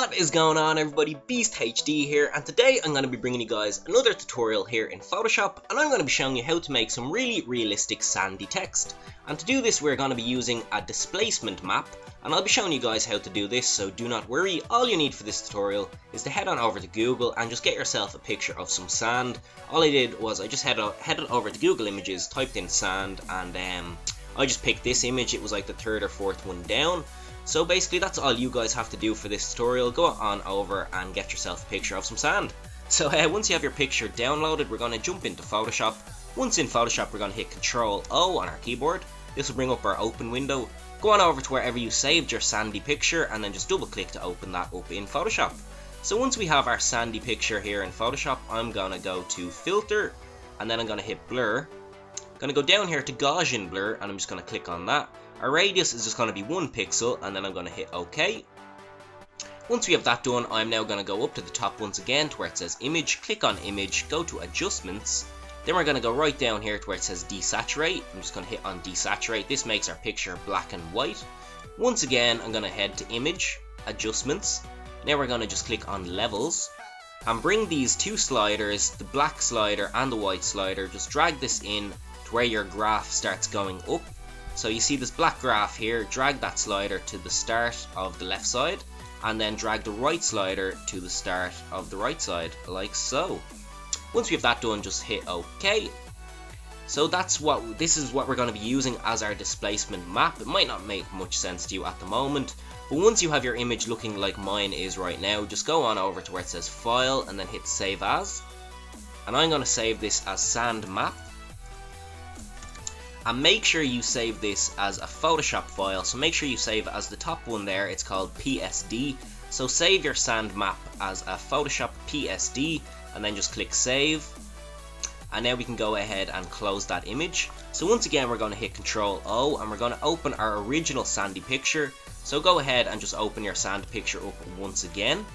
What is going on, everybody? Beast HD here, and today I'm going to be bringing you guys another tutorial here in Photoshop, and I'm going to be showing you how to make some really realistic sandy text. And to do this, we're going to be using a displacement map, and I'll be showing you guys how to do this, so do not worry. All you need for this tutorial is to head on over to Google and just get yourself a picture of some sand. All I did was I just headed over to Google Images, typed in sand, and I just picked this image. It was like the third or fourth one down. So basically that's all you guys have to do for this tutorial. Go on over and get yourself a picture of some sand. So once you have your picture downloaded, we're going to jump into Photoshop. Once in Photoshop, we're going to hit Ctrl-O on our keyboard. This will bring up our open window. Go on over to wherever you saved your sandy picture and then just double click to open that up in Photoshop. So once we have our sandy picture here in Photoshop, I'm going to go to Filter and then I'm going to hit Blur. I'm going to go down here to Gaussian Blur and I'm just going to click on that. Our radius is just going to be 1 pixel, and then I'm going to hit OK. Once we have that done, I'm now going to go up to the top once again to where it says Image, click on Image, go to Adjustments, then we're going to go right down here to where it says Desaturate. I'm just going to hit on Desaturate. This makes our picture black and white. Once again, I'm going to head to Image, Adjustments, now we're going to just click on Levels, and bring these two sliders, the black slider and the white slider, just drag this in to where your graph starts going up. So you see this black graph here, drag that slider to the start of the left side and then drag the right slider to the start of the right side, like so. Once we have that done, just hit OK. So this is what we're going to be using as our displacement map. It might not make much sense to you at the moment, but once you have your image looking like mine is right now, just go on over to where it says File and then hit Save As. And I'm going to save this as Sand Map. And make sure you save this as a Photoshop file, so make sure you save as the top one there, it's called PSD. So save your sand map as a Photoshop PSD and then just click save. And now we can go ahead and close that image. So once again we're going to hit Ctrl-O and we're going to open our original sandy picture. So go ahead and just open your sand picture up once again.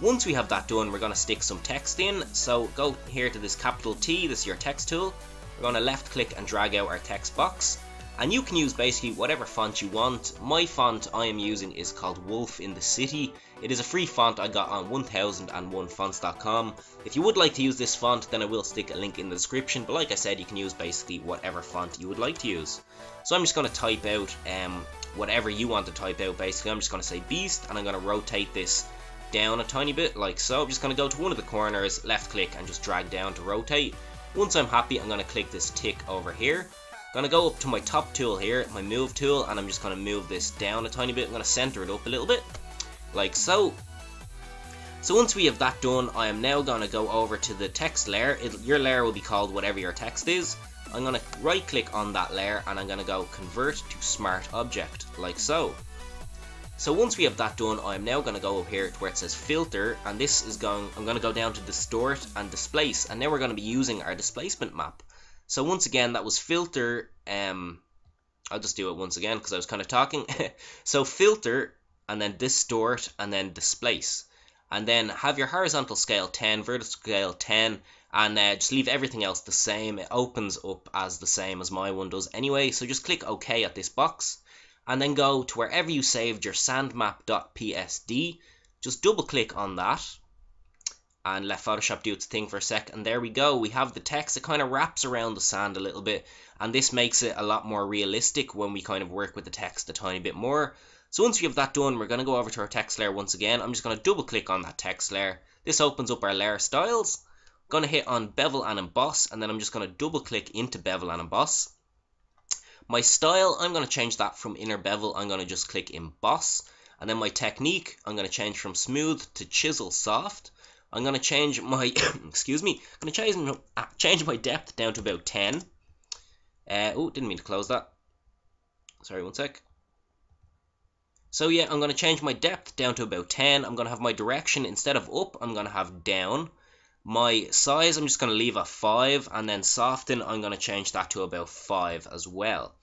Once we have that done, we're going to stick some text in. So go here to this capital T, this is your text tool. We're going to left click and drag out our text box, and you can use basically whatever font you want. My font I am using is called Wolf in the City. It is a free font I got on 1001fonts.com. If you would like to use this font, then I will stick a link in the description, but like I said, you can use basically whatever font you would like to use. So I'm just going to type out whatever you want to type out. Basically I'm just going to say Beast and I'm going to rotate this down a tiny bit, like so. I'm just going to go to one of the corners, left click and just drag down to rotate. Once I'm happy, I'm going to click this tick over here. I'm going to go up to my top tool here, my move tool, and I'm just going to move this down a tiny bit. I'm going to center it up a little bit, like so. So once we have that done, I am now going to go over to the text layer. Your layer will be called whatever your text is. I'm going to right click on that layer and I'm going to go convert to smart object, like so. So once we have that done, I'm now going to go up here to where it says filter, and this is I'm going to go down to distort and displace, and now we're going to be using our displacement map. So once again, that was filter, I'll just do it once again because I was kind of talking. So filter, and then distort, and then displace. And then have your horizontal scale 10, vertical scale 10, and just leave everything else the same. It opens up as the same as my one does anyway, so just click OK at this box. And then go to wherever you saved your sandmap.psd, just double click on that and let Photoshop do its thing for a sec, and there we go, we have the text. It kind of wraps around the sand a little bit, and this makes it a lot more realistic when we kind of work with the text a tiny bit more. So once we have that done, we're going to go over to our text layer once again. I'm just going to double click on that text layer. This opens up our layer styles. I'm going to hit on bevel and emboss, and then I'm just going to double click into bevel and emboss. My style, I'm going to change that from inner bevel, I'm going to just click emboss. And then my technique, I'm going to change from smooth to chisel soft. I'm going to change my, excuse me, I'm going to change my depth down to about 10. Oh, didn't mean to close that. Sorry, one sec. So yeah, I'm going to change my depth down to about 10. I'm going to have my direction, instead of up, I'm going to have down. My size, I'm just going to leave at 5, and then soften, I'm going to change that to about 5 as well.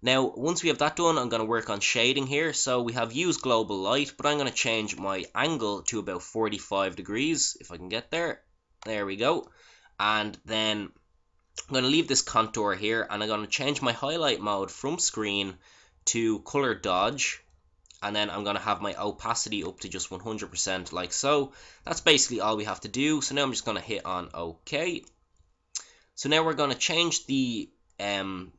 Now, once we have that done, I'm going to work on shading here. So we have used global light, but I'm going to change my angle to about 45 degrees, if I can get there. There we go. And then I'm going to leave this contour here, and I'm going to change my highlight mode from screen to color dodge. and then I'm going to have my opacity up to just 100% like so. That's basically all we have to do. So now I'm just going to hit on OK. So now we're going to change the, come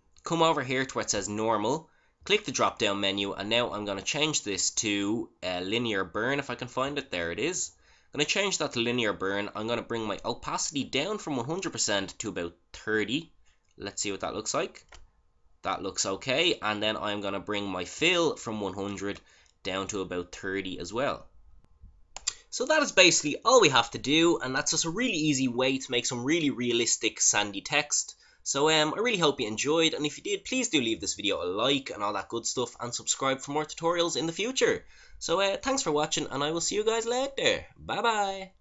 over here to where it says normal, click the drop down menu, and now I'm going to change this to linear burn if I can find it. There it is. I'm going to change that to linear burn. I'm going to bring my opacity down from 100% to about 30. Let's see what that looks like. That looks okay, and then I'm going to bring my fill from 100 down to about 30 as well. So that is basically all we have to do, and that's just a really easy way to make some really realistic sandy text. So I really hope you enjoyed, and if you did, please do leave this video a like and all that good stuff, and subscribe for more tutorials in the future. So thanks for watching, and I will see you guys later. Bye bye.